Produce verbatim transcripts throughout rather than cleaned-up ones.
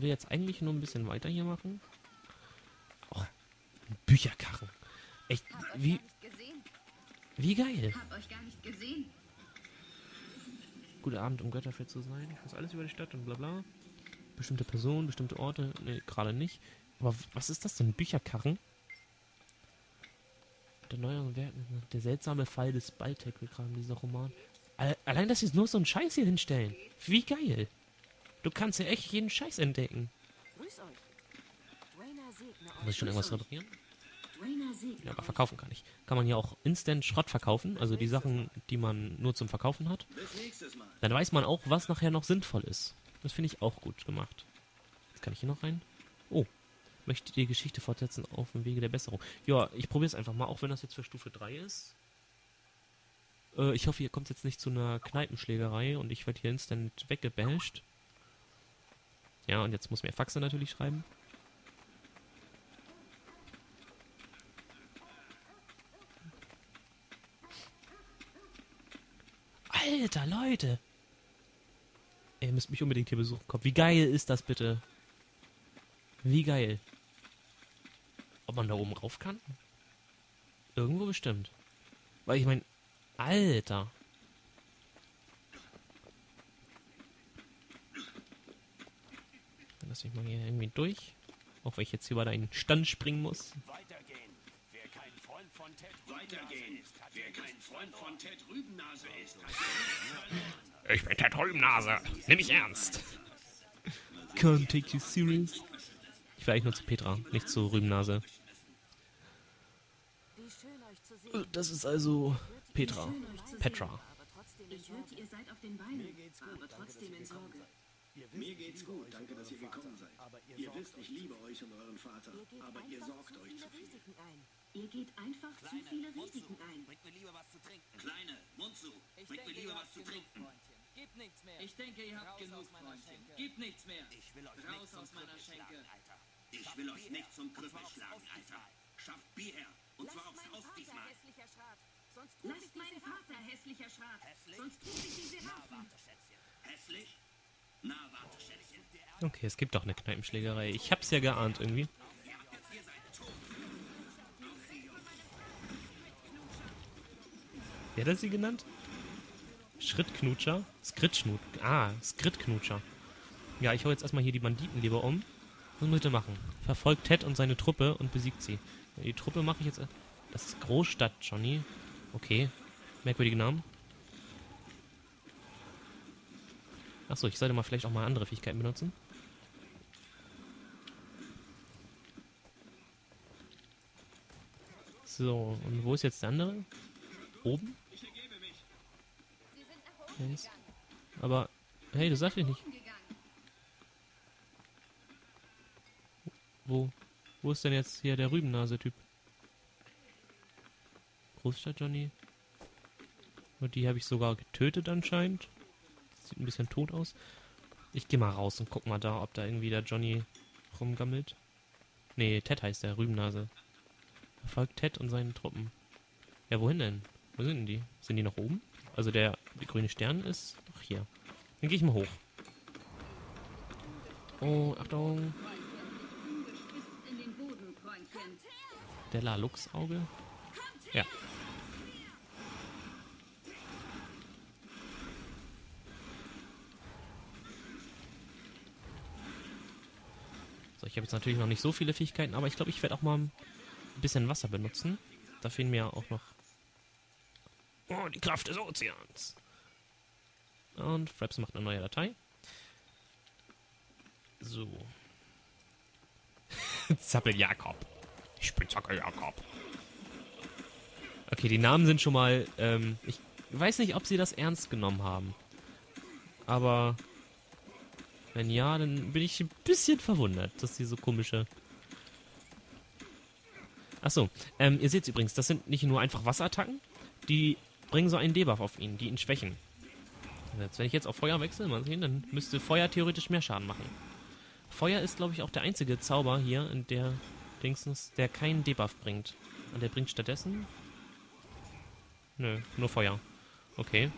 würde jetzt eigentlich nur ein bisschen weiter hier machen. Och, Bücherkarren. Echt, wie... Wie geil. Hab euch gar nicht gesehen. Guter Abend, um Götterfeld zu sein. Ich weiß alles über die Stadt und bla bla. Bestimmte Personen, bestimmte Orte. Ne, gerade nicht. Aber was ist das denn? Bücherkarren? Der neueren Werken. Der seltsame Fall des Balltackle-Kram, dieser Roman. Alle allein, dass sie es nur so einen Scheiß hier hinstellen. Wie geil. Du kannst ja echt jeden Scheiß entdecken. Grüß euch. Muss ich schon irgendwas reparieren? Ja, aber verkaufen kann ich. Kann man ja auch instant Schrott verkaufen, also die Sachen, die man nur zum Verkaufen hat. Dann weiß man auch, was nachher noch sinnvoll ist. Das finde ich auch gut gemacht. Jetzt kann ich hier noch rein. Oh, möchte die Geschichte fortsetzen auf dem Wege der Besserung. Ja, ich probiere es einfach mal, auch wenn das jetzt für Stufe drei ist. Äh, ich hoffe, hier kommt es jetzt nicht zu einer Kneipenschlägerei und ich werde hier instant weggebasht. Ja, und jetzt muss mir Faxe natürlich schreiben. Alter, Leute! Ihr müsst mich unbedingt hier besuchen kommen. Wie geil ist das bitte? Wie geil. Ob man da oben rauf kann? Irgendwo bestimmt. Weil ich meine, Alter! Dann lass mich mal hier irgendwie durch. Auch wenn ich jetzt hier über deinen Stand springen muss. Weitergehen. Wer kein Freund von Ted Weitergehen. Ist, hat Wer kein Freund von Ted Rübennase ist, hat Ich bin Ted Rübennase. Nimm mich ernst. Can't take you serious. Ich will eigentlich nur zu Petra, nicht zu Rübennase. Das ist also Petra. Petra. Ich hörte, ihr seid auf den Beinen, aber trotzdem in Sorge. Mir geht's gut, danke, dass ihr gekommen seid. Ihr wisst, ich liebe euch und euren Vater, aber ihr sorgt euch zu viel. Ihr geht einfach zu viele Risiken ein. Bringt mir lieber was zu trinken. Kleine, Mund zu. Bringt mir lieber was zu trinken. Gebt nichts mehr. Ich denke, ihr habt genug, Freundchen. Gebt nichts mehr. Ich will euch raus aus meiner Schenke. Ich will euch nicht zum Krüppel schlagen, Alter. Schafft Bier her. Und zwar aufs Haus diesmal. Lasst meinen Vater, hässlicher Schwarz. Sonst kriege ich diese Hafen. Hässlich? Na, warte, Schätzchen. Okay, es gibt doch eine Kneipenschlägerei. Ich hab's ja geahnt irgendwie. Wer hat das sie genannt? Schrittknutscher? Skritschnut. Ah, Skrittknutscher. Ja, ich hau jetzt erstmal hier die Banditen lieber um. Was muss ich denn machen? Verfolgt Ted und seine Truppe und besiegt sie. Ja, die Truppe mache ich jetzt... Das ist Großstadt, Johnny. Okay. Merkwürdige Namen. Achso, ich sollte mal vielleicht auch mal andere Fähigkeiten benutzen. So, und wo ist jetzt der andere? Oben? Yes. Aber, hey, das sag ich nicht. Wo, wo ist denn jetzt hier der Rübennase-Typ? Großstadt Johnny. Und die habe ich sogar getötet anscheinend. Sieht ein bisschen tot aus. Ich gehe mal raus und guck mal da, ob da irgendwie der Johnny rumgammelt. Nee, Ted heißt der, Rübennase. Verfolgt Ted und seinen Truppen. Ja, wohin denn? Wo sind denn die? Sind die noch oben? Also der, der grüne Stern ist noch hier. Dann gehe ich mal hoch. Oh, Achtung. Der Laluxauge. Ja. So, ich habe jetzt natürlich noch nicht so viele Fähigkeiten, aber ich glaube, ich werde auch mal ein bisschen Wasser benutzen. Da fehlen mir auch noch... Oh, die Kraft des Ozeans. Und Fraps macht eine neue Datei. So. Zappeljakob. Ich bin Zappeljakob. Okay, die Namen sind schon mal... Ähm, ich weiß nicht, ob sie das ernst genommen haben. Aber... Wenn ja, dann bin ich ein bisschen verwundert, dass die so komische... Achso, ähm, ihr seht es übrigens, das sind nicht nur einfach Wasserattacken, die... bringen so einen Debuff auf ihn, die ihn schwächen. Jetzt, wenn ich jetzt auf Feuer wechsle, mal sehen, dann müsste Feuer theoretisch mehr Schaden machen. Feuer ist, glaube ich, auch der einzige Zauber hier, in der Dingsens, der keinen Debuff bringt. Und der bringt stattdessen... Nö, nur Feuer. Okay.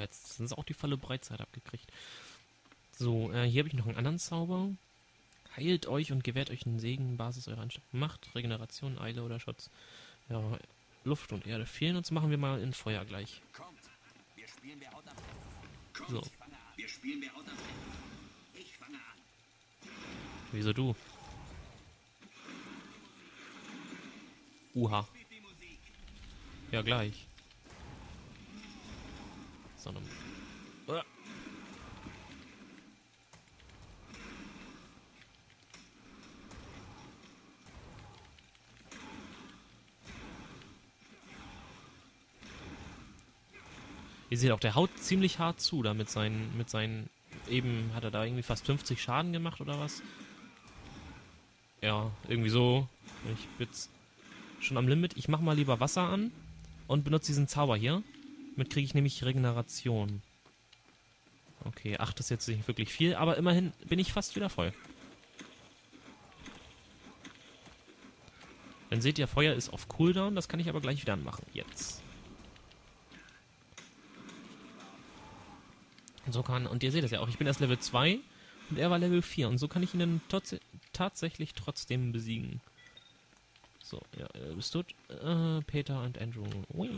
Jetzt sind es auch die Falle Breitseite abgekriegt. So, äh, hier habe ich noch einen anderen Zauber. Heilt euch und gewährt euch einen Segen, Basis eurer Anstrengung. Macht, Regeneration, Eile oder Schutz. Ja, Luft und Erde fehlen uns. Machen wir mal in Feuer gleich. Kommt, wir spielen wer haut am Fenster. So. Wir spielen wer haut am Fenster. Ich fange an. Wieso du? Uha. Ja, gleich. Sondern. Uah. Ihr seht auch, der haut ziemlich hart zu da mit seinen, mit seinen, eben hat er da irgendwie fast fünfzig Schaden gemacht oder was? Ja, irgendwie so. Ich bin jetzt schon am Limit. Ich mach mal lieber Wasser an und benutze diesen Zauber hier. Damit kriege ich nämlich Regeneration. Okay, acht ist jetzt nicht wirklich viel, aber immerhin bin ich fast wieder voll. Dann seht ihr, Feuer ist auf Cooldown, das kann ich aber gleich wieder anmachen. Jetzt. Und so kann, und ihr seht es ja auch, ich bin erst Level zwei und er war Level vier. Und so kann ich ihn dann tats tatsächlich trotzdem besiegen. So, ja, bist du? Äh, Peter und Andrew. Ui.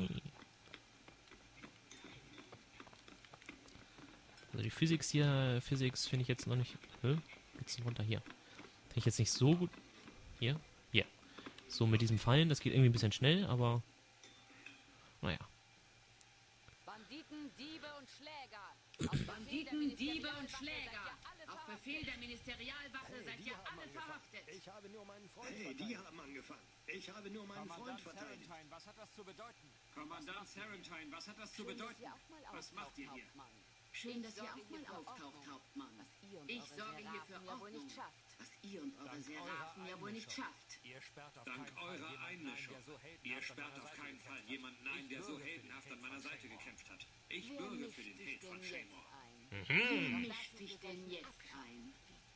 Also die Physik hier, Physik finde ich jetzt noch nicht. Hä? Geht's denn runter hier? Finde ich jetzt nicht so gut. Hier? Ja. Yeah. So mit diesem Fallen, das geht irgendwie ein bisschen schnell, aber. Naja. Banditen, Diebe und Schläger. Auf Banditen, Diebe und Schläger. Auf Befehl der Ministerialwache seid ihr alle verhaftet. Ich habe nur meinen Freund verteidigt. Hey, die haben angefangen. Ich habe nur meinen Freund verteidigt. Kommandant Sarantyne, was hat das zu bedeuten? Kommandant Sarantyne, was hat das zu bedeuten? Was macht ihr hier? Schön, dass ihr auch mal auftaucht, Hauptmann. Ich sorge hier für Ordnung, was ihr und eure Serafen ja wohl nicht schafft. Dank eurer Einmischung. Ihr sperrt auf keinen Fall jemanden ein, der so heldenhaft an meiner Seite gekämpft hat. Ich bürge für den Held von Shamor. Mhm. Wer mischt sich denn jetzt ein?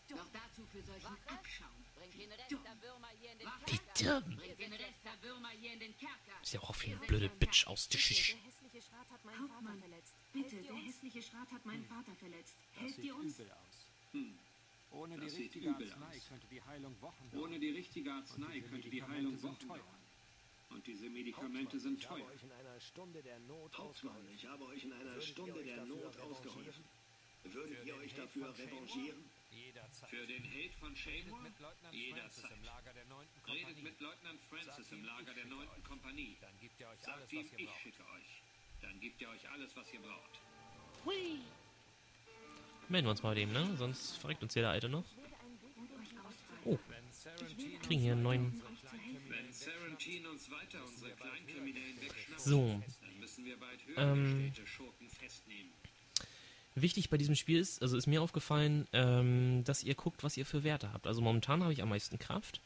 Doch dazu für solchen Abschaum. Bringt den Rest der Würmer hier in den Kerker. Bringt den Rest der Würmer hier in den Kerker. Ist ja auch auf jeden blöde Bitch aus Tisch. Hauptmann, bitte, der hässliche Schrat hat meinen Vater verletzt. Helft ihr uns? Das sieht übel aus. Hm. Ohne die richtige Arznei könnte die Heilung Wochen dauern. Ohne die richtige Arznei könnte die Heilung Wochen dauern. Und diese Medikamente sind teuer. Hauptmann, ich habe euch in einer Stunde der Not ausgeholfen. Würdet ihr euch dafür revanchieren? Für den Held von Shamor? Jederzeit. Redet mit Leutnant Francis im Lager der neunten Kompanie. Sagt ihm, ich schicke euch. Dann gibt ihr euch alles, was ihr braucht. Hui! Melden wir uns mal dem, ne? Sonst verreckt uns jeder Alte noch. Oh, kriegen hier einen neuen... Wenn Sarantyne uns weiter unsere Kleinkriminellen wegschnappen, so. Dann müssen wir bald höher gestellte Schurken festnehmen. Wichtig bei diesem Spiel ist, also ist mir aufgefallen, ähm, dass ihr guckt, was ihr für Werte habt. Also momentan habe ich am meisten Kraft.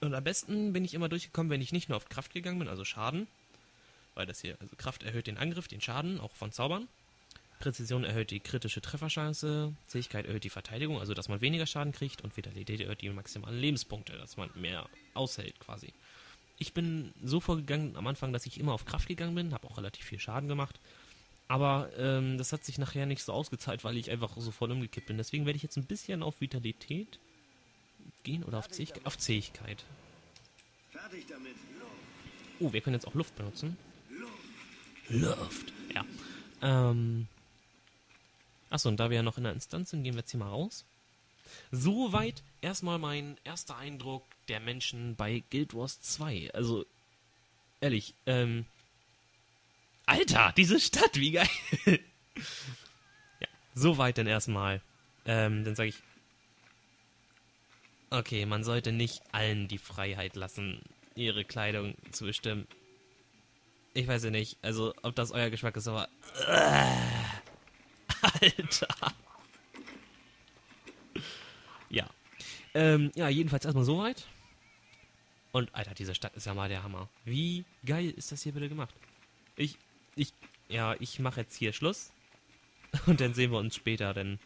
Und am besten bin ich immer durchgekommen, wenn ich nicht nur auf Kraft gegangen bin, also Schaden. Weil das hier, also Kraft erhöht den Angriff, den Schaden, auch von Zaubern. Präzision erhöht die kritische Trefferchance. Zähigkeit erhöht die Verteidigung, also dass man weniger Schaden kriegt. Und Vitalität erhöht die maximalen Lebenspunkte, dass man mehr aushält quasi. Ich bin so vorgegangen am Anfang, dass ich immer auf Kraft gegangen bin, habe auch relativ viel Schaden gemacht. Aber ähm, das hat sich nachher nicht so ausgezahlt, weil ich einfach so voll umgekippt bin. Deswegen werde ich jetzt ein bisschen auf Vitalität gehen oder auf Zähigkeit. Auf Zähigkeit. Fertig damit. Oh, wir können jetzt auch Luft benutzen. Luft. Ja. Ähm. Achso, und da wir ja noch in der Instanz sind, gehen wir jetzt hier mal raus. Soweit erstmal mein erster Eindruck der Menschen bei Guild Wars zwei. Also, ehrlich, ähm. Alter, diese Stadt, wie geil! Ja, soweit dann erstmal. Ähm, dann sage ich. Okay, man sollte nicht allen die Freiheit lassen, ihre Kleidung zu bestimmen. Ich weiß ja nicht, also ob das euer Geschmack ist, aber... Äh, Alter! Ja. Ähm, ja, jedenfalls erstmal soweit. Und Alter, diese Stadt ist ja mal der Hammer. Wie geil ist das hier bitte gemacht? Ich, ich, ja, ich mache jetzt hier Schluss. Und dann sehen wir uns später, denn